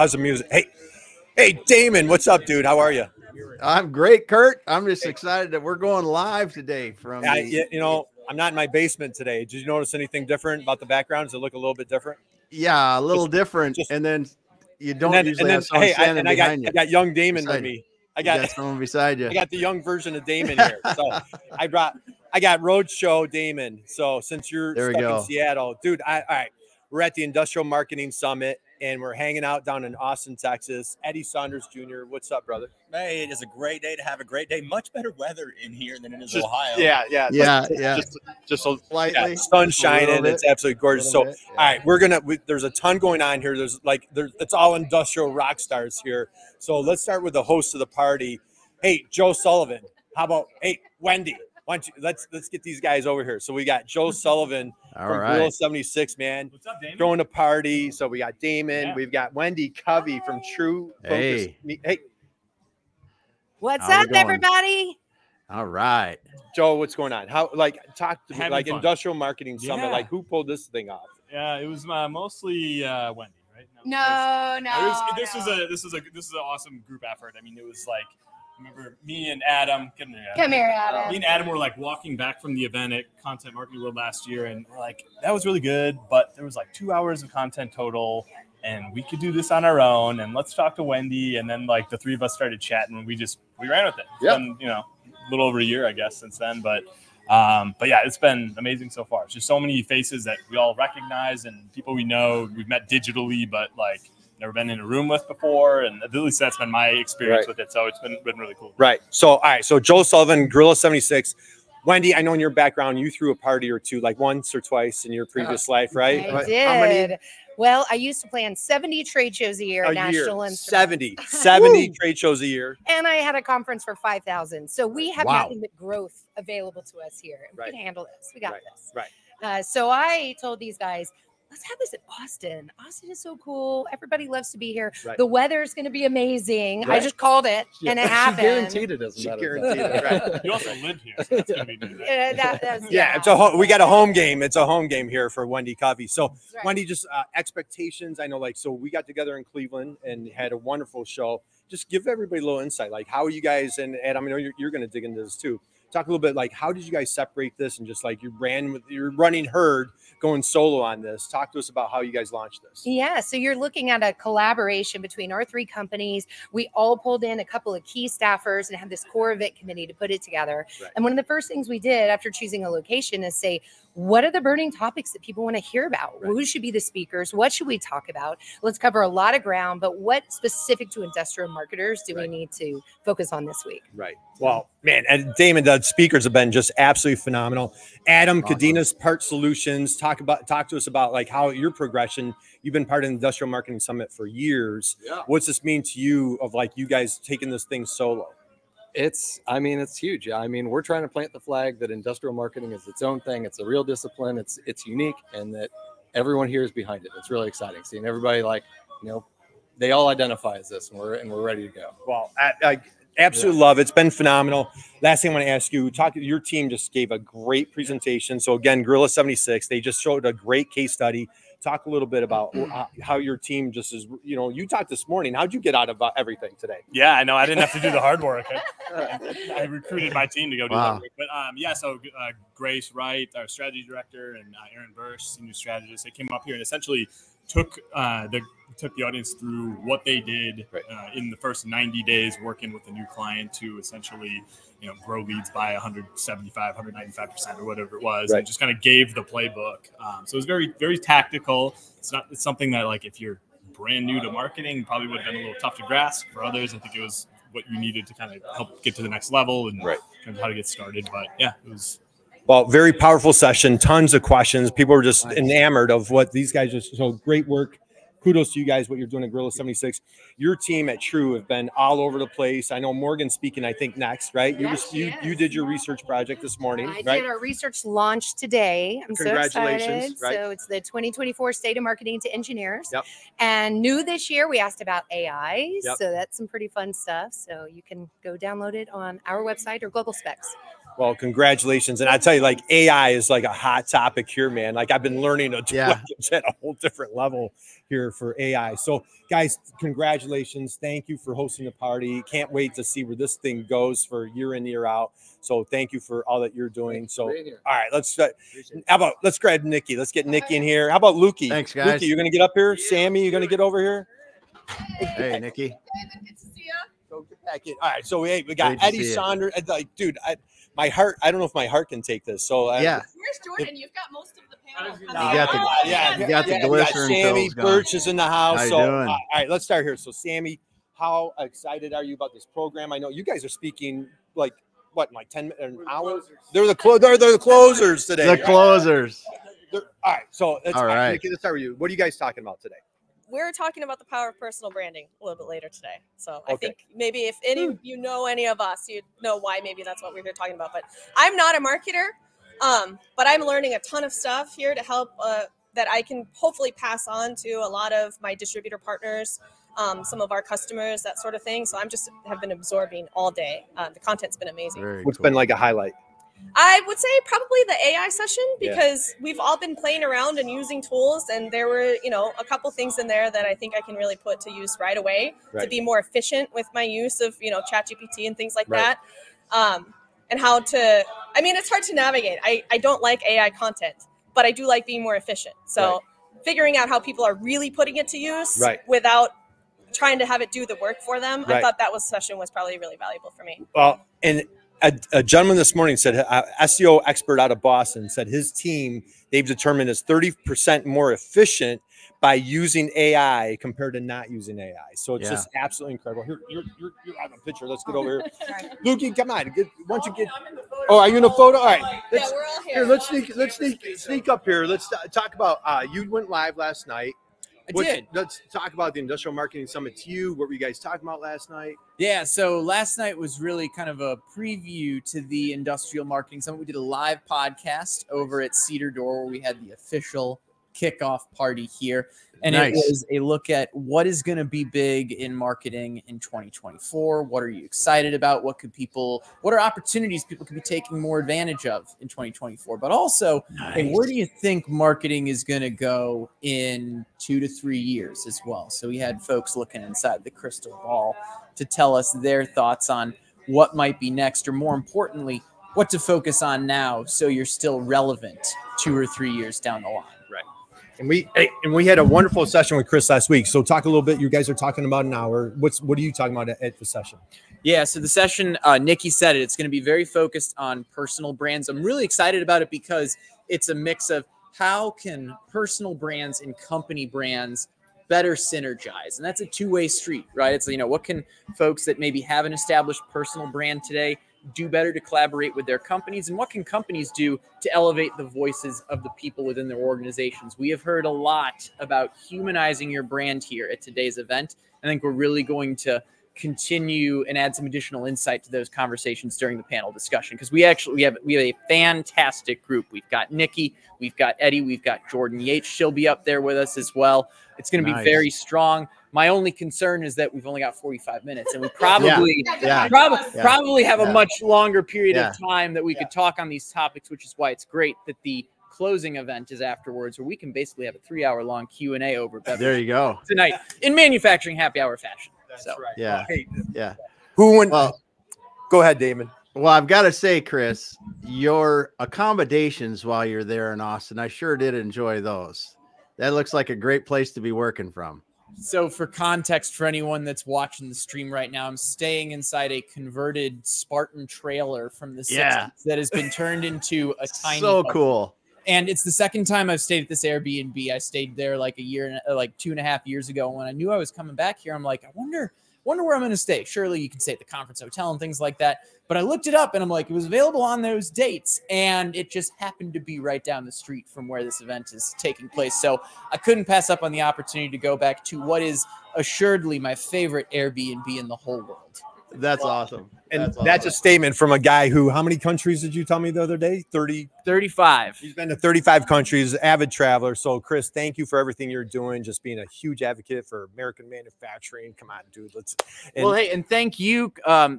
How's the music? Hey, Damon, what's up, dude? How are you? I'm great, Curt. I'm just excited that we're going live today from I'm not in my basement today. Did you notice anything different about the background? Does it look a little bit different? Yeah, a little different. And then you don't usually have someone standing behind you. I got young Damon with me. I got someone beside you. I got the young version of Damon here. So I got Roadshow Damon. So since you're stuck in Seattle, dude, all right. We're at the Industrial Marketing Summit, and we're hanging out down in Austin, Texas. Eddie Saunders Jr., what's up, brother? Hey, it is a great day to have a great day. Much better weather in here than it is in Ohio. Yeah. Just lightly. Yeah, sun shining. It's absolutely gorgeous. So, all right, there's a ton going on here. It's all industrial rock stars here. So let's start with the host of the party. Hey, Joe Sullivan. How about, hey, Wendy? Why don't you, let's get these guys over here. So we got Joe Sullivan from Gorilla76, man. What's up, Damon? Throwing a party. So we got Damon. Yeah. We've got Wendy Covey from True Focus. Hey. What's up, everybody? All right. Joe, what's going on? How talk to me, Industrial Marketing Summit. Yeah. Like who pulled this thing off? Yeah, it was mostly Wendy, right? This is an awesome group effort. I mean, it was like remember me and Adam. Come here, Adam. Me and Adam were like walking back from the event at Content Marketing World last year, and we're like, that was really good, but there was like 2 hours of content total, and we could do this on our own, and let's talk to Wendy. And then like the three of us started chatting, and we ran with it. Yeah. A little over a year, I guess, since then. But yeah, it's been amazing so far. It's just so many faces that we all recognize and people we know, we've met digitally, but like never been in a room with before, and at least that's been my experience with it. So it's been really cool. Right. So all right. So Joe Sullivan, Gorilla76, Wendy. I know in your background you threw a party or two, like once or twice in your previous life, right? I did. How many? Well, I used to plan 70 trade shows a year. National 70 trade shows a year. And I had a conference for 5,000. So we have nothing but growth available to us here. We can handle this. We got this. Right. So I told these guys, let's have this in Austin. Austin is so cool. Everybody loves to be here. Right. The weather is going to be amazing. Right. I just called it, and it happened. She guaranteed it. Right. You also live here. So it's going to be good. We got a home game. It's a home game here for Wendy Covey. So Wendy, just expectations. I know, so we got together in Cleveland and had a wonderful show. Just give everybody a little insight. Like, how are you guys? And Adam, I know you're going to dig into this too. Talk a little bit how did you guys separate this and just you're running herd going solo on this. Talk to us about how you guys launched this. Yeah. So you're looking at a collaboration between our three companies. We all pulled in a couple of key staffers and had this core event committee to put it together. Right. And one of the first things we did after choosing a location is say, what are the burning topics that people want to hear about? Right. Who should be the speakers? What should we talk about? Let's cover a lot of ground, but what specific to industrial marketers do we need to focus on this week? Right. Well, man, and Damon, the speakers have been just absolutely phenomenal. Adam Cadena's Part Solutions, talk to us about how your progression. You've been part of the Industrial Marketing Summit for years. Yeah. What's this mean to you of you guys taking this thing solo? It's huge. We're trying to plant the flag that industrial marketing is its own thing. It's a real discipline. It's unique, and that everyone here is behind it. It's really exciting seeing everybody they all identify as this, and we're ready to go. Well, I absolutely love it. It's been phenomenal. Last thing I want to ask you, your team just gave a great presentation. So again, Gorilla76, they just showed a great case study. Talk a little bit about how your team just is, you talked this morning. How'd you get out of everything today? Yeah, I know. I didn't have to do the hard work. I recruited my team to go do that work. But yeah, so Grace Wright, our strategy director, and Aaron Bursch, senior strategist, they came up here and essentially took the audience through what they did in the first 90 days working with a new client to essentially grow leads by 175, 195% or whatever it was, and just kind of gave the playbook. So it was very, very tactical. It's something that if you're brand new to marketing, probably would have been a little tough to grasp. For others, I think it was what you needed to kind of help get to the next level and kind of how to get started. But yeah, it was. Well, very powerful session. Tons of questions. People were just enamored of what these guys just. So great work. Kudos to you guys, what you're doing at Gorilla76. Your team at True have been all over the place. I know Morgan's speaking, I think, next, right? You did your research project this morning, I did our research launch today. I'm so excited. Right. So it's the 2024 State of Marketing to Engineers. Yep. And new this year, we asked about AI. Yep. So that's some pretty fun stuff. So you can go download it on our website or Global Specs. Well, congratulations. And I tell you, like, AI is like a hot topic here, man. Like, I've been learning at a whole different level here for AI. So guys, congratulations. Thank you for hosting the party. Can't wait to see where this thing goes for year in, year out. So thank you for all that you're doing. So, all right, let's grab Nikki. Let's get Nikki in here. How about Lukey? Thanks, guys. Lukey, you're going to get up here. Yeah. Sami, you're going to get over here. Hey, Nikki. David, good to see you. Go get back in. All right. So we got Eddie Saunders. Like, dude, my heart, I don't know if my heart can take this. So yeah. Where's Jordan? You've got most of the panel. You got the glycerin. Sami Birch is in the house. So all right, let's start here. So Sami, how excited are you about this program? I know you guys are speaking like what, like 10 minutes, an hour? They're the closers today. The closers. All right. So all right, Nikki, let's start with you. What are you guys talking about today? We're talking about the power of personal branding a little bit later today. So I think maybe if any of us, you'd know why maybe that's what we were talking about. But I'm not a marketer, but I'm learning a ton of stuff here to help that I can hopefully pass on to a lot of my distributor partners, some of our customers, that sort of thing. So I'm just have been absorbing all day. The content's been amazing. Very cool. What's been like a highlight? I would say probably the AI session, because we've all been playing around and using tools, and there were, you know, a couple things in there that I think I can really put to use right away to be more efficient with my use of, you know, ChatGPT and things like that. And how to, I mean, it's hard to navigate. I don't like AI content, but I do like being more efficient. So figuring out how people are really putting it to use without trying to have it do the work for them. I thought that session was probably really valuable for me. Well, and a gentleman this morning said, SEO expert out of Boston said his team, they've determined is 30% more efficient by using AI compared to not using AI. So it's just absolutely incredible. Here, you're out of the picture. Let's get over here. Lukey, come on. Once you get, oh, are you in the photo? All right. Let's, we're all here. Let's sneak up here. Let's talk about, you went live last night. Let's talk about the Industrial Marketing Summit. What were you guys talking about last night? Yeah, so last night was really kind of a preview to the Industrial Marketing Summit. We did a live podcast over at Cedar Door, where we had the official kickoff party here. And it was a look at what is going to be big in marketing in 2024. What are you excited about? What are opportunities people could be taking more advantage of in 2024? But also, where do you think marketing is going to go in 2 to 3 years as well? So we had folks looking inside the crystal ball to tell us their thoughts on what might be next, or more importantly, what to focus on now so you're still relevant 2 or 3 years down the line. And we had a wonderful session with Chris last week. So talk a little bit. You guys are talking about an hour. What are you talking about at the session? Yeah, so the session, Nikki said it's going to be very focused on personal brands. I'm really excited about it because it's a mix of how can personal brands and company brands better synergize. And that's a two-way street, right? It's, you know, what can folks that maybe have an established personal brand today do better to collaborate with their companies, and what can companies do to elevate the voices of the people within their organizations? We have heard a lot about humanizing your brand here at today's event. I think we're really going to continue and add some additional insight to those conversations during the panel discussion, because we have a fantastic group. We've got Nikki, we've got Eddie, we've got Jordan Yates. She'll be up there with us as well. It's going to be very strong. My only concern is that we've only got 45 minutes, and we probably probably have a much longer period of time that we could talk on these topics, which is why it's great that the closing event is afterwards, where we can basically have a 3-hour-long Q&A over beverage. There you go. Tonight in manufacturing happy hour fashion. That's right. Yeah. Yeah. Who went? Well, go ahead, Damon. Well, I've got to say, Chris, your accommodations while you're there in Austin, I sure did enjoy those. That looks like a great place to be working from. So for context, for anyone that's watching the stream right now, I'm staying inside a converted Spartan trailer from the 60s that has been turned into a tiny bubble. Cool. And it's the second time I've stayed at this Airbnb. I stayed there like a year, like 2.5 years ago. When I knew I was coming back here, I'm like, I wonder where I'm going to stay. Surely you can stay at the conference hotel and things like that. But I looked it up, and I'm like, it was available on those dates, and it just happened to be right down the street from where this event is taking place. So I couldn't pass up on the opportunity to go back to what is assuredly my favorite Airbnb in the whole world. That's awesome. And that's a statement from a guy who, how many countries did you tell me the other day? 30? 35. He's been to 35 countries, avid traveler. So, Chris, thank you for everything you're doing, just being a huge advocate for American manufacturing. Come on, dude. Let's. And, well, hey, and thank you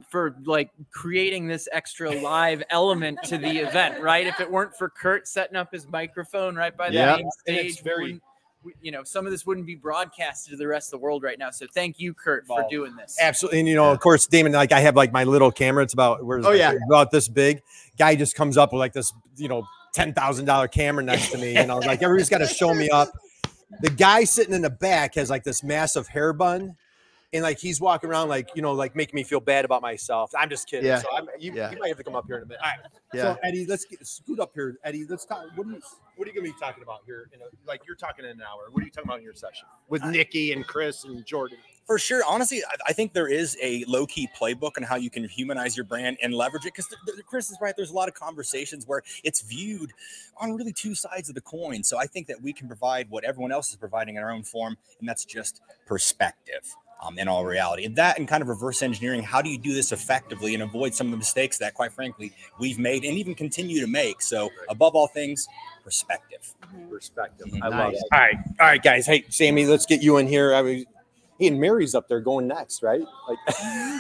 for, like, creating this extra live element to the event, right? If it weren't for Curt setting up his microphone right by the main stage. And it's very... you know, some of this wouldn't be broadcasted to the rest of the world right now. So thank you, Curt, for doing this. Absolutely. And, you know, of course, Damon, like I have like my little camera. It's about, about this big. Guy just comes up with like this, you know, $10,000 camera next to me. And I was like, everybody's got to show me up. The guy sitting in the back has like this massive hair bun. And like, he's walking around like, you know, like making me feel bad about myself. I'm just kidding. Yeah. So you might have to come up here in a minute. All right. Yeah. So Eddie, let's scoot up here. Eddie, let's talk. What are you going to be talking about here? You know, like you're talking in an hour. What are you talking about in your session with Nikki and Chris and Jordan? For sure. Honestly, I think there is a low-key playbook on how you can humanize your brand and leverage it. Because Chris is right. There's a lot of conversations where it's viewed on really two sides of the coin. So I think that we can provide what everyone else is providing in our own form. And that's just perspective. In all reality, and that and kind of reverse engineering, how do you do this effectively and avoid some of the mistakes that, quite frankly, we've made and even continue to make? So above all things, perspective. Perspective. Mm-hmm. I love it. All right. All right, guys. Hey, Sami, let's get you in here. I mean, he and Mary's up there going next, right? Like,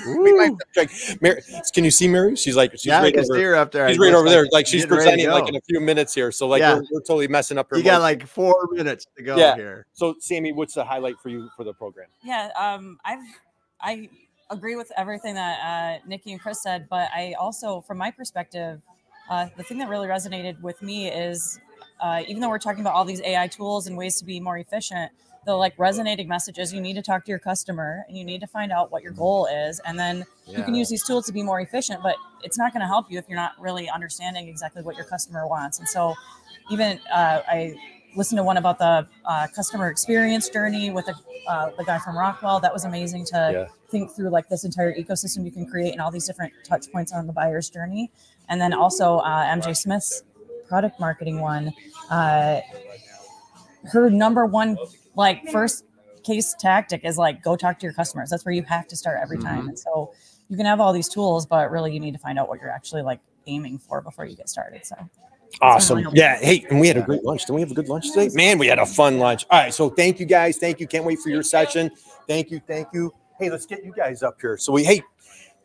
we might check. Mary, can you see Mary? She's like, she's right over, up there. She's right over there. Like she's presenting like in a few minutes here. So like, we're totally messing up her. You got like 4 minutes to go here. So Sami, what's the highlight for you for the program? Yeah, I agree with everything that Nikki and Chris said, but I also, from my perspective, the thing that really resonated with me is even though we're talking about all these AI tools and ways to be more efficient, the like resonating messages, you need to talk to your customer and you need to find out what your goal is. And then you can use these tools to be more efficient, but it's not going to help you if you're not really understanding exactly what your customer wants. And so even I listened to one about the customer experience journey with the guy from Rockwell. That was amazing to think through like this entire ecosystem you can create and all these different touch points on the buyer's journey. And then also MJ SMIS product marketing one, her number one like first case tactic is like, go talk to your customers. That's where you have to start every time. And so you can have all these tools, but really you need to find out what you're actually like aiming for before you get started. So awesome. Yeah. Hey, and we had a great lunch. Didn't we have a good lunch today? Man, we had a fun lunch. All right. So thank you guys. Thank you. Can't wait for your session. Thank you. Thank you. Hey, let's get you guys up here. So hey,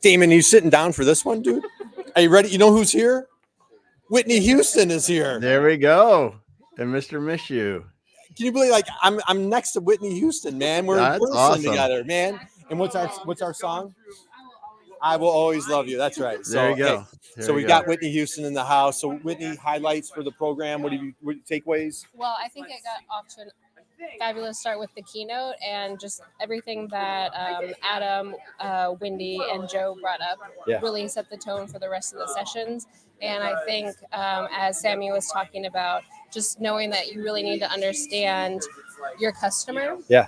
Damon, are you sitting down for this one, dude? Are you ready? You know who's here? Whitney Houston is here. There we go. And Mr. Mischio. Can you believe, like, I'm next to Whitney Houston, man. We're in person together, man. And what's our song? I Will Always Love You. That's right. So, there you go. Hey, so we got Whitney Houston in the house. So Whitney, highlights for the program. What takeaways? Well, I think I got off to a fabulous start with the keynote and just everything that Adam, Wendy, and Joe brought up really set the tone for the rest of the sessions. And I think as Sami was talking about, just knowing that you really need to understand your customer. Yeah.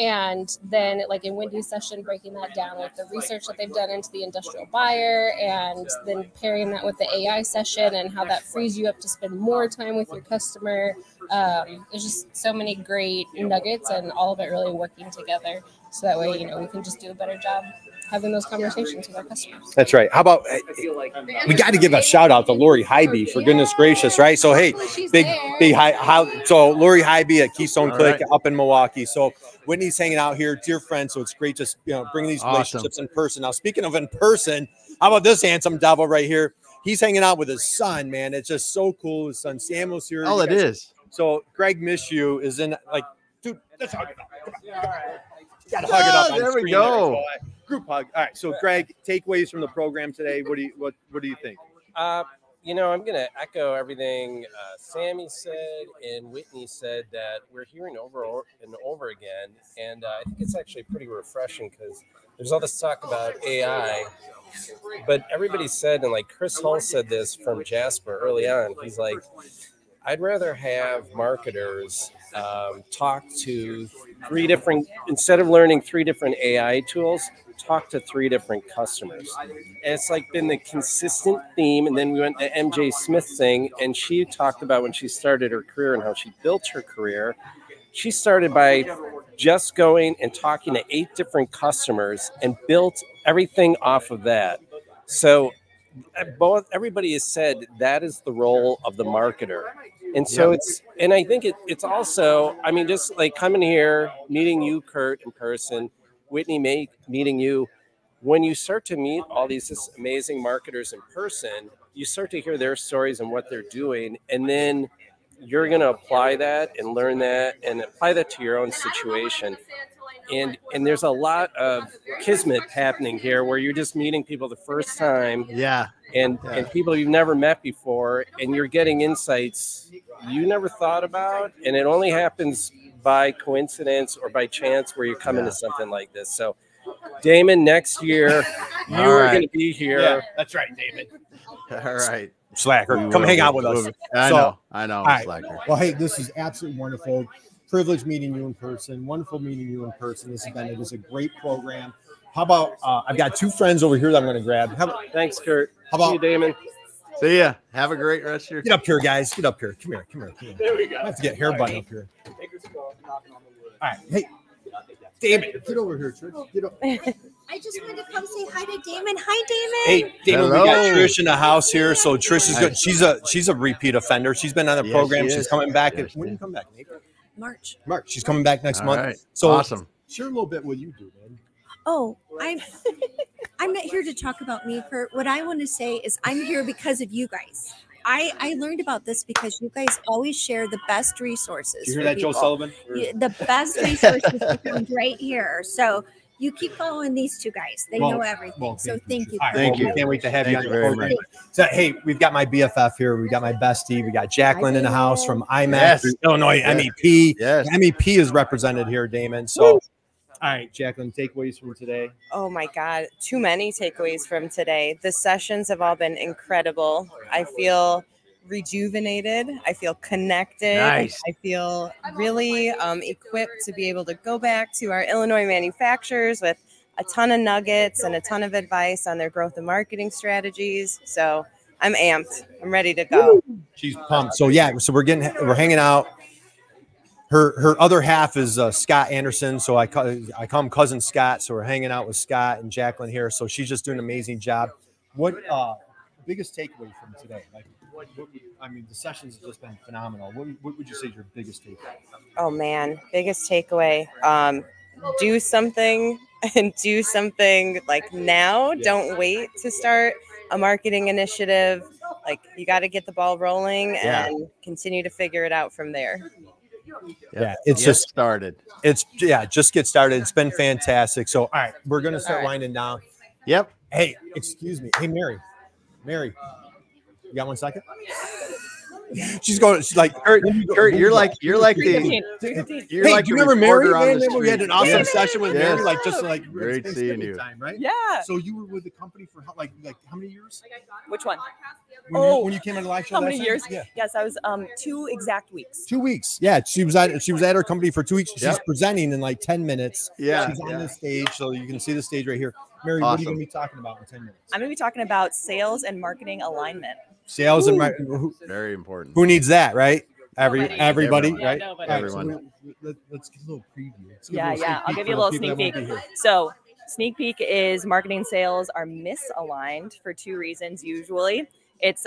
And then like in Wendy's session, breaking that down with the research that they've done into the industrial buyer and then pairing that with the AI session and how that frees you up to spend more time with your customer. There's just so many great nuggets and all of it really working together. So that way, you know, we can just do a better job having those conversations with our customers. That's right. How about we got to give a shout out to Lori Hybe for goodness gracious, right? So hey, big hi. So Lori Hybe at Keystone Click up in Milwaukee. So Whitney's hanging out here, dear friend. So it's great just bring these relationships in person. Now speaking of in person, how about this handsome devil right here? He's hanging out with his son, man. It's just so cool. His son Samuel's here. Oh, it is. So Greg Mischio is in like, dude. Let's hug it up. Come on. All right. Gotta hug it up on there we go. There, so group hug. All right. So, Greg, takeaways from the program today. What do you think? You know, I'm gonna echo everything Sami said and Whitney said that we're hearing over and over again, and I think it's actually pretty refreshing because there's all this talk about AI, but everybody said, and like Chris Hull said this from Jasper early on. He's like, I'd rather have marketers talk to three different, instead of learning three different AI tools, talk to three different customers. And it's like been the consistent theme. And then we went to MJ SMIS thing, and she talked about when she started her career and how she built her career. She started by just going and talking to 8 different customers and built everything off of that. So everybody has said that is the role of the marketer. And so it's, and I think it's also, I mean, just like coming here, meeting you, Curt, in person, Whitney, meeting you, when you start to meet all these amazing marketers in person, you start to hear their stories and what they're doing. And then you're going to apply that and learn that and apply that to your own situation. And there's a lot of kismet happening here where you're just meeting people the first time. Yeah. And people you've never met before, and you're getting insights you never thought about. And it only happens by coincidence or by chance where you're coming to something like this. So Damon, next year, you are going to be here. Yeah, that's right, Damon. All right. Slacker, come hang out with us. I know. Right. Slacker. Well, hey, this is absolutely wonderful. Privilege meeting you in person. Wonderful meeting you in person. This has been, it is a great program. How about, I've got two friends over here that I'm going to grab. How about, thanks, Curt. How about, see you, Damon. See ya. Have a great rest of your day. Get up here, guys. Get up here. Come here. There we go. I have to get hair button up here. All right. Hey. Damon, get over here, Trish. Get up. I just wanted to come say hi to Damon. Hi, Damon. Hey, Damon. Hello. We got Trish in the house here, so Trish is good. She's a repeat offender. She's been on the program. She's coming back. Yes, when do you come back? March. She's coming back next month. Right. So awesome. Share a little bit what you do, man. Oh, I'm not here to talk about me, Curt. What I want to say is I'm here because of you guys. I learned about this because you guys always share the best resources. Did you hear that, people. Joe Sullivan? The best resources right here. So you keep following these two guys. They know everything. So thank you. Thank you. Can't wait to have you on the program. So, hey, we've got my BFF here. We've got my bestie. We got Jaclyn in the house from IMAS, Illinois MEP. Yes. MEP is represented here, Damon. So, all right, Jaclyn, takeaways from today. Oh, my God. Too many takeaways from today. The sessions have all been incredible. I feel rejuvenated. I feel connected. Nice. I feel really equipped to be able to go back to our Illinois manufacturers with a ton of nuggets and a ton of advice on their growth and marketing strategies. So I'm amped. I'm ready to go. She's pumped. So, yeah, so we're hanging out. Her other half is Scott Anderson, so I call him Cousin Scott. So we're hanging out with Scott and Jaclyn here. So she's just doing an amazing job. What biggest takeaway from today? Like, I mean, the sessions have just been phenomenal. What would you say is your biggest takeaway? Oh man, biggest takeaway: do something and do something like now. Yeah. Don't wait to start a marketing initiative. Like you got to get the ball rolling and continue to figure it out from there. Yeah, it's just started. It's just get started. It's been fantastic. So all right, we're gonna start winding down. Yep. Hey, excuse me. Hey, Mary, you got 1 second? She's going. She's like, Curt, you're like. Hey, do you remember Mary? Man, we had an awesome session with Mary. Like, just like great seeing you. Time, right? Yeah. So you were with the company for like how many years? Which one? When you came on the live show. How many years? Yeah. Yes, I was 2 exact weeks. 2 weeks. Yeah, she was at her company for 2 weeks. She's presenting in like 10 minutes. Yeah. She's on the stage, so you can see the stage right here. Mary, awesome. What are you going to be talking about in 10 minutes? I'm going to be talking about sales and marketing alignment. Sales and marketing. Very important. Who needs that, right? Everybody, right? Yeah, everyone. So let's get a little preview. I'll give you a little sneak peek. So sneak peek is marketing and sales are misaligned for 2 reasons usually. It's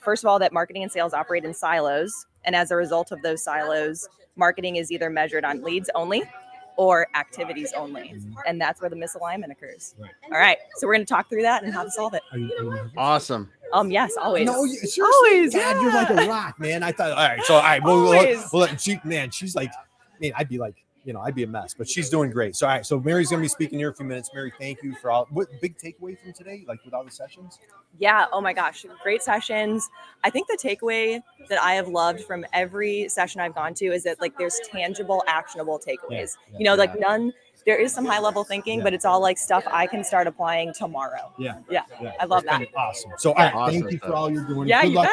first of all, that marketing and sales operate in silos. And as a result of those silos, marketing is either measured on leads only or activities only. And that's where the misalignment occurs. Right. All right. So we're going to talk through that and how to solve it. Awesome. Yes, always. No, seriously, always. Dad, you're like a rock, man. I thought, all right. So, all right. I'd be like, you know, I'd be a mess, but she's doing great. So, all right. So Mary's going to be speaking here in a few minutes. Mary, thank you for all. What big takeaway from today? Like with all the sessions? Yeah. Oh my gosh. Great sessions. I think the takeaway that I have loved from every session I've gone to is that like there's tangible, actionable takeaways, like none. There is some high level thinking, but it's all like stuff I can start applying tomorrow. Yeah. I love that. Awesome. So awesome. Thank you for all you're doing. Yeah, good luck.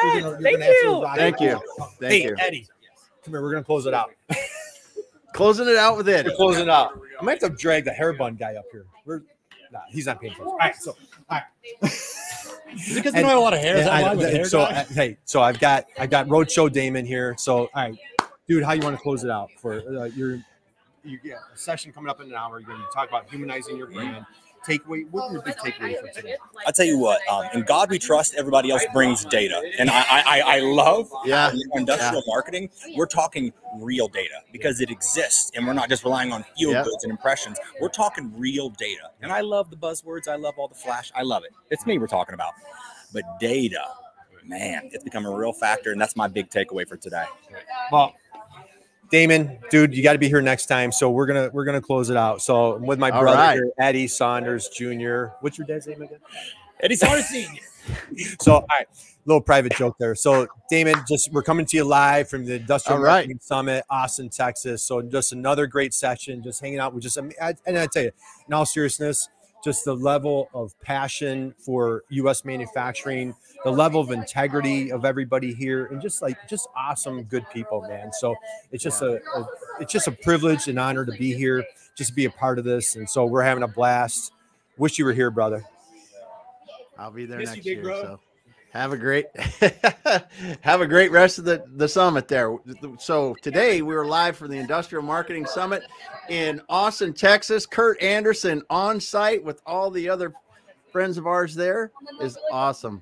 Thank you. Hey, Eddie, come here. We're going to close it out. Closing it out with Eddie. We're closing it out. I might have to drag the hair bun guy up here. He's not paying for it. All right. So, all right. Because I have a lot of hair. So I've got Roadshow Damon here. So, all right, dude, how you want to close it out for your session coming up in an hour? You're going to talk about humanizing your brand, takeaway? What were the big takeaways from today? I'll tell you what, in God we trust, everybody else brings data. And I love industrial marketing. We're talking real data because it exists. And we're not just relying on field goods and impressions. We're talking real data. And I love the buzzwords. I love all the flash. I love it. It's me we're talking about. But data, man, it's become a real factor. And that's my big takeaway for today. Well, Damon, dude, you got to be here next time. So we're gonna close it out. So I'm with my brother here, Eddie Saunders Jr. What's your dad's name again? Eddie Saunders Sr. So all right, little private joke there. So Damon, just we're coming to you live from the Industrial Marketing Summit, Austin, Texas. So just another great session, just hanging out with just and I tell you, in all seriousness, just the level of passion for U.S. manufacturing, the level of integrity of everybody here, and just awesome, good people, man. So it's just a privilege and honor to be here, just to be a part of this. And so we're having a blast. Wish you were here, brother. I'll be there next year. So have a great rest of the summit there. So today we were live from the Industrial Marketing Summit in Austin, Texas. Curt Anderson on site with all the other friends of ours there is awesome.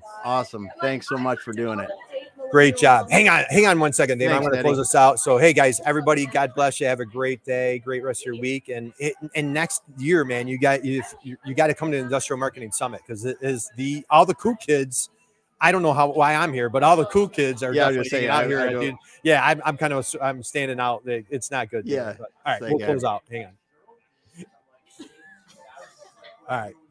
Thanks so much for doing it. Great job. Hang on one second, Dave. I'm going to close this out. So, hey guys, everybody, God bless you. Have a great day, great rest of your week, and next year, man, you got to come to the Industrial Marketing Summit because it is all the cool kids. I don't know why I'm here, but all the cool kids are definitely out here. I'm kind of standing out. It's not good. All right, we'll close out. Hang on. All right.